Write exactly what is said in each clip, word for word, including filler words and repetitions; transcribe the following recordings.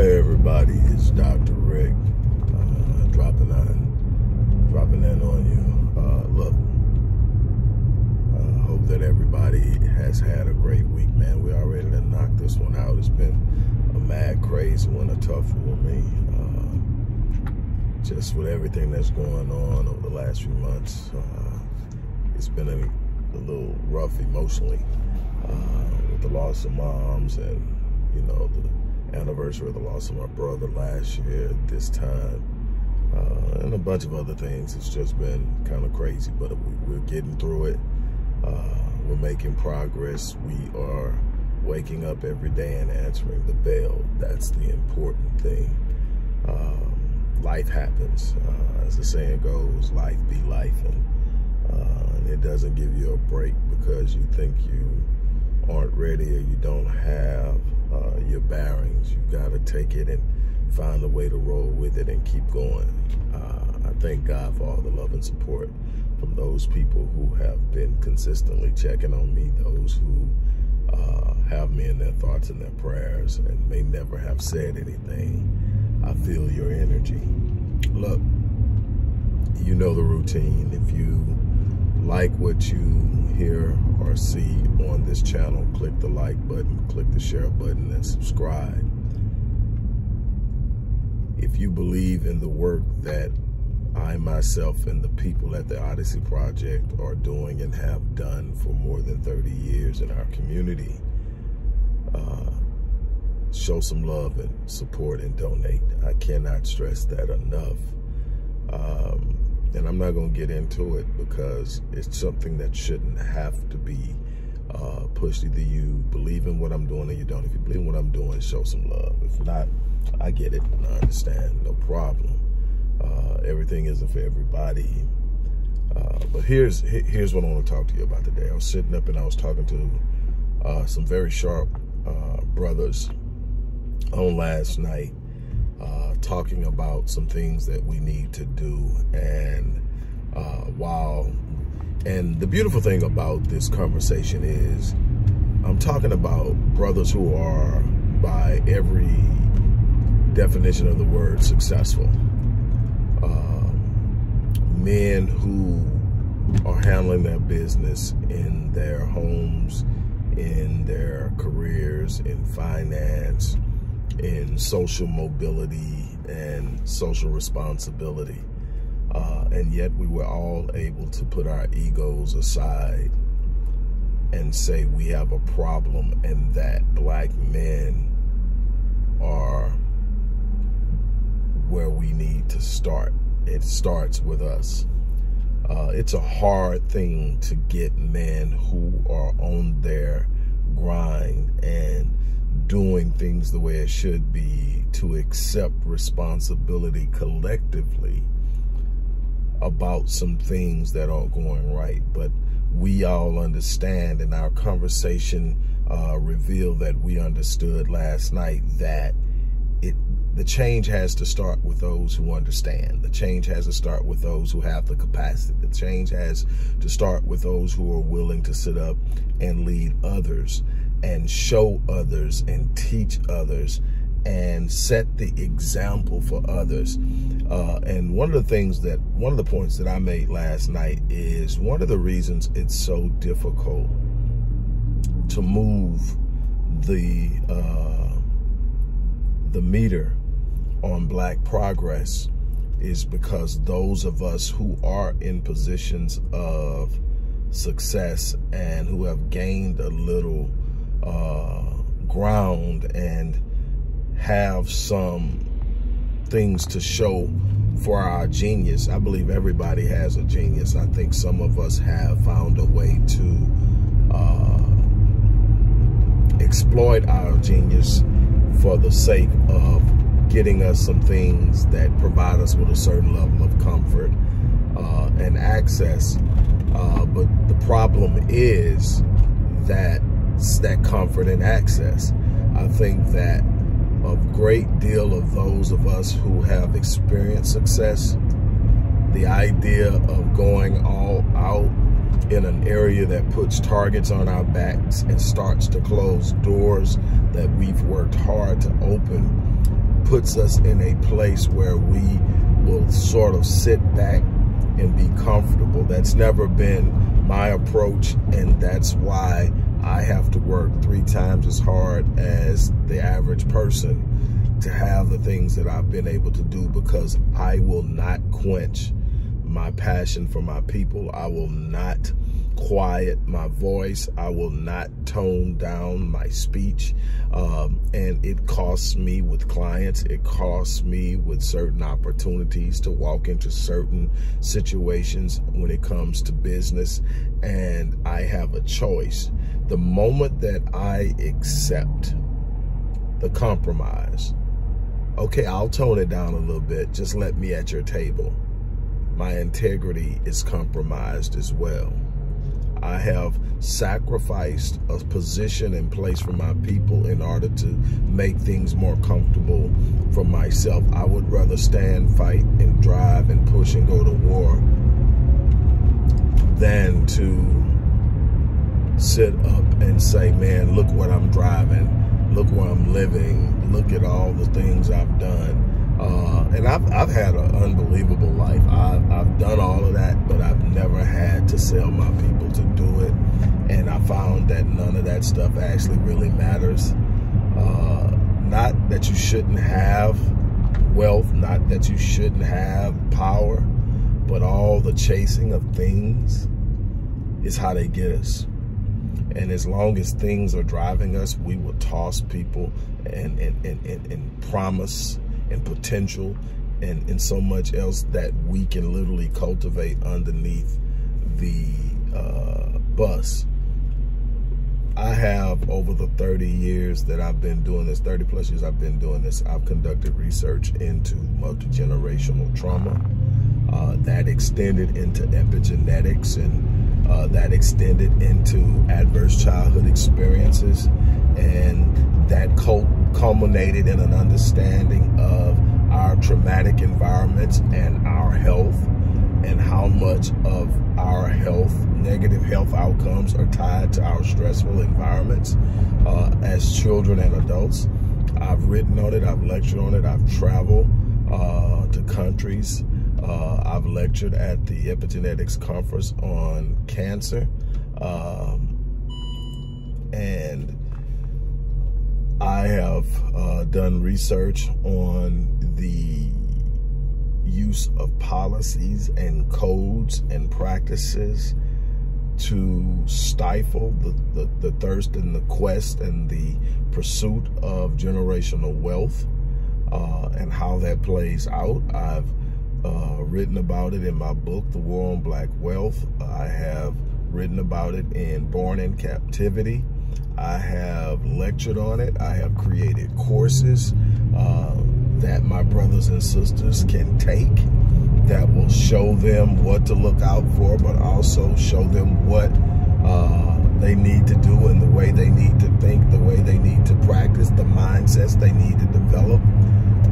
Hey everybody, it's Doctor Rick, uh, dropping on, dropping in on you. Uh, look, uh, hope that everybody has had a great week, man. We already done knocked this one out. It's been a mad, crazy one, a tough one for me. Uh, just with everything that's going on over the last few months, uh, it's been a, a little rough emotionally uh, with the loss of moms and, you know, the anniversary of the loss of my brother last year this time, uh, and a bunch of other things. It's just been kind of crazy, but we're getting through it. Uh, we're making progress. We are waking up every day and answering the bell. That's the important thing. Um, life happens. Uh, as the saying goes, life be life. And, uh, and it doesn't give you a break because you think you aren't ready or you don't have Uh, your bearings. You gotta take it and find a way to roll with it and keep going. Uh, I thank God for all the love and support from those people who have been consistently checking on me, those who uh, have me in their thoughts and their prayers and may never have said anything. I feel your energy. Look, you know the routine. If you like what you hear or see on this channel, click the like button, click the share button, and subscribe. If you believe in the work that I myself and the people at the Odyssey Project are doing and have done for more than thirty years in our community, uh, show some love and support and donate. I cannot stress that enough. Um, And I'm not going to get into it because it's something that shouldn't have to be uh, pushed. Either you believe in what I'm doing or you don't. If you believe in what I'm doing, show some love. If not, I get it and I understand. No problem. Uh, everything isn't for everybody. Uh, but here's here's what I want to talk to you about today. I was sitting up and I was talking to uh, some very sharp uh, brothers on last night, Uh, talking about some things that we need to do. And uh, while, and the beautiful thing about this conversation is I'm talking about brothers who are, by every definition of the word, successful. Um, men who are handling their business in their homes, in their careers, in finance, in social mobility and social responsibility. Uh, and yet we were all able to put our egos aside and say we have a problem, and that black men are where we need to start. It starts with us. Uh, it's a hard thing to get men who are on their grind and doing things the way it should be to accept responsibility collectively about some things that aren't going right. But we all understand, and our conversation uh, revealed that we understood last night, that it the change has to start with those who understand. The change has to start with those who have the capacity. The change has to start with those who are willing to sit up and lead others and show others and teach others and set the example for others. Uh, and one of the things that, one of the points that I made last night is one of the reasons it's so difficult to move the, uh, the meter on black progress is because those of us who are in positions of success and who have gained a little Uh, ground and have some things to show for our genius. I believe everybody has a genius. I think some of us have found a way to uh, exploit our genius for the sake of getting us some things that provide us with a certain level of comfort uh, and access. Uh, but the problem is that that comfort and access. I think that a great deal of those of us who have experienced success, the idea of going all out in an area that puts targets on our backs and starts to close doors that we've worked hard to open puts us in a place where we will sort of sit back and be comfortable. That's never been my approach, and that's why I have to work three times as hard as the average person to have the things that I've been able to do, because I will not quench my passion for my people. I will not quiet my voice. I will not tone down my speech. Um, and it costs me with clients. It costs me with certain opportunities to walk into certain situations when it comes to business. And I have a choice. The moment that I accept the compromise, okay, I'll tone it down a little bit. Just let me at your table. My integrity is compromised as well. I have sacrificed a position and place for my people in order to make things more comfortable for myself. I would rather stand, fight, and drive and push and go to war than to sit up and say, man, look what I'm driving. Look where I'm living. Look at all the things I've done. Uh, and I've, I've had an unbelievable life. I, I've done all of that, but I've never had to sell my people to do it. And I found that none of that stuff actually really matters. Uh, not that you shouldn't have wealth, not that you shouldn't have power, but all the chasing of things is how they get us. And as long as things are driving us, we will toss people and, and, and, and, and promise and potential and, and so much else that we can literally cultivate underneath the uh, bus. I have, over the thirty years that I've been doing this, thirty plus years I've been doing this, I've conducted research into multi-generational trauma. Uh, that extended into epigenetics, and uh, that extended into adverse childhood experiences, and that cult culminated in an understanding of our traumatic environments and our health, and how much of our health, negative health outcomes, are tied to our stressful environments uh, as children and adults. I've written on it, I've lectured on it, I've traveled uh, to countries. Uh, I've lectured at the Epigenetics Conference on cancer. Um, and I have uh, done research on the use of policies and codes and practices to stifle the, the, the thirst and the quest and the pursuit of generational wealth, uh, and how that plays out. I've uh, written about it in my book, The War on Black Wealth. I have written about it in Born in Captivity. I have lectured on it. I have created courses uh, that my brothers and sisters can take that will show them what to look out for, but also show them what uh, they need to do, and the way they need to think, the way they need to practice, the mindsets they need to develop.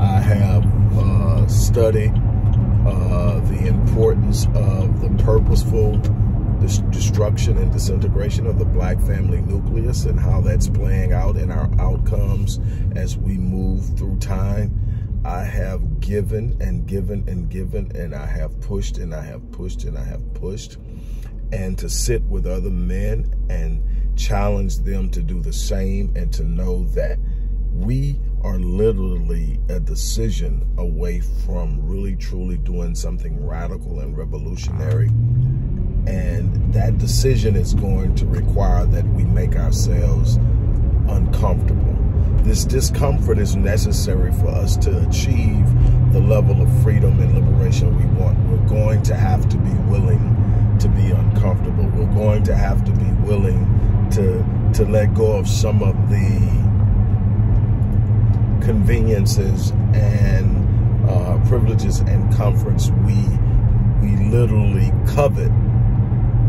I have uh, studied uh, the importance of the purposeful destruction and disintegration of the black family nucleus, and how that's playing out in our outcomes as we move through time. I have given and given and given, and I have pushed and I have pushed and I have pushed. And to sit with other men and challenge them to do the same, and to know that we are literally a decision away from really truly doing something radical and revolutionary. And that decision is going to require that we make ourselves uncomfortable. This discomfort is necessary for us to achieve the level of freedom and liberation we want. We're going to have to be willing to be uncomfortable. We're going to have to be willing to, to let go of some of the conveniences and uh, privileges and comforts we, we literally covet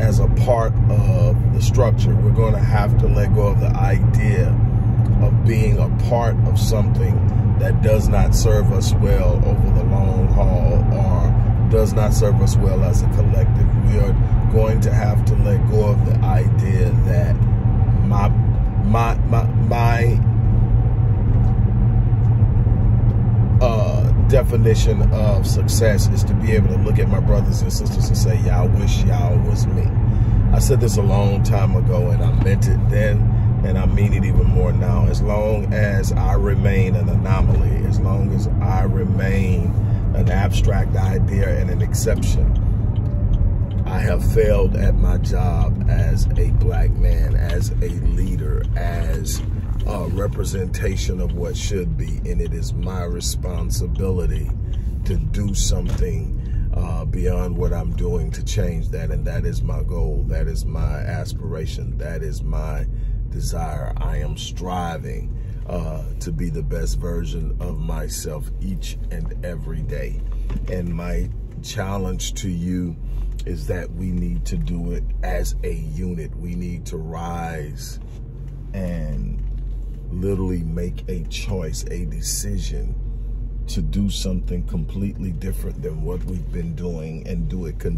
as a part of the structure. We're going to have to let go of the idea of being a part of something that does not serve us well over the long haul, or does not serve us well as a collective. We are going to have to let go of the idea that my my my my definition of success is to be able to look at my brothers and sisters and say, yeah, I wish y'all was me. I said this a long time ago, and I meant it then, and I mean it even more now. As long as I remain an anomaly, as long as I remain an abstract idea and an exception, I have failed at my job as a black man, as a leader, as a representation of what should be. And it is my responsibility to do something uh, beyond what I'm doing to change that. And that is my goal. That is my aspiration. That is my desire. I am striving uh, to be the best version of myself each and every day. And my challenge to you is that we need to do it as a unit. We need to rise and literally make a choice, a decision to do something completely different than what we've been doing, and do it consistently.